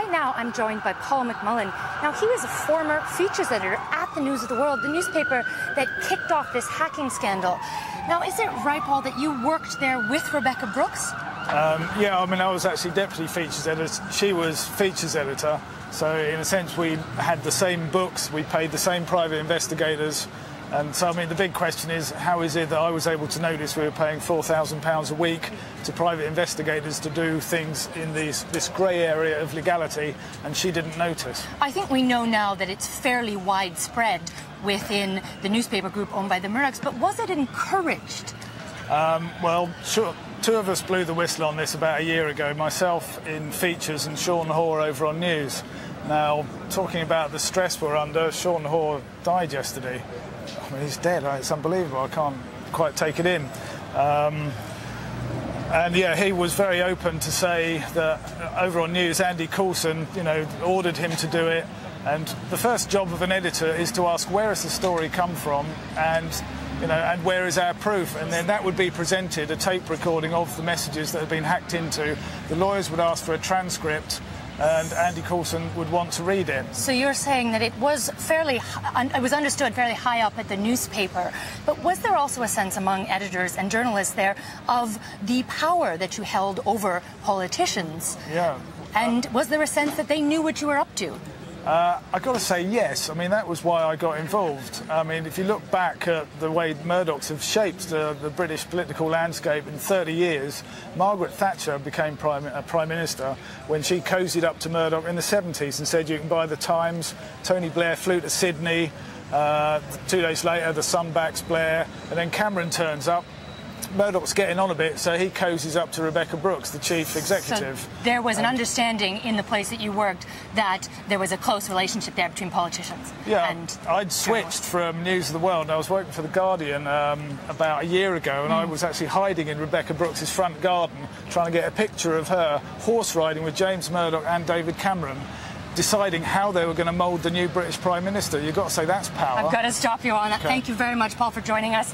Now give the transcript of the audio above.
right now I'm joined by Paul McMullen. Now, he was a former features editor at the News of the World, the newspaper that kicked off this hacking scandal. Now, is it right, Paul, that you worked there with Rebecca Brooks? Yeah, I mean, I was actually deputy features editor. She was features editor. So, in a sense, we had the same books, we paid the same private investigators. And so, I mean, the big question is, how is it that I was able to notice we were paying £4,000 a week to private investigators to do things in this grey area of legality, and she didn't notice? I think we know now that it's fairly widespread within the newspaper group owned by the Murdochs, but was it encouraged? Well, sure. Two of us blew the whistle on this about a year ago, myself in features and Sean Hoare over on news. Now, talking about the stress we're under, Sean Hoare died yesterday. I mean, he's dead. It's unbelievable. I can't quite take it in. And, yeah, he was very open to say that over on news, Andy Coulson, you know, ordered him to do it. And the first job of an editor is to ask, where has the story come from? And, you know, and where is our proof? And then that would be presented, a tape recording of the messages that had been hacked into. The lawyers would ask for a transcript, and Andy Coulson would want to read it. So you're saying that it was understood fairly high up at the newspaper, but was there also a sense among editors and journalists there of the power that you held over politicians? Yeah. And was there a sense that they knew what you were up to? I've got to say yes. I mean, that was why I got involved. I mean, if you look back at the way Murdochs have shaped the British political landscape in 30 years, Margaret Thatcher became Prime Minister when she cozied up to Murdoch in the 70s and said, you can buy the Times. Tony Blair flew to Sydney. 2 days later, the Sun backs Blair. And then Cameron turns up. Murdoch's getting on a bit, so he cozies up to Rebecca Brooks, the chief executive. So there was an understanding in the place that you worked that there was a close relationship there between politicians. Yeah, and I'd switched from News of the World. I was working for The Guardian about a year ago, and I was actually hiding in Rebecca Brooks's front garden, trying to get a picture of her horse riding with James Murdoch and David Cameron, deciding how they were going to mould the new British Prime Minister. You've got to say that's power. I've got to stop you on that. Okay. Thank you very much, Paul, for joining us.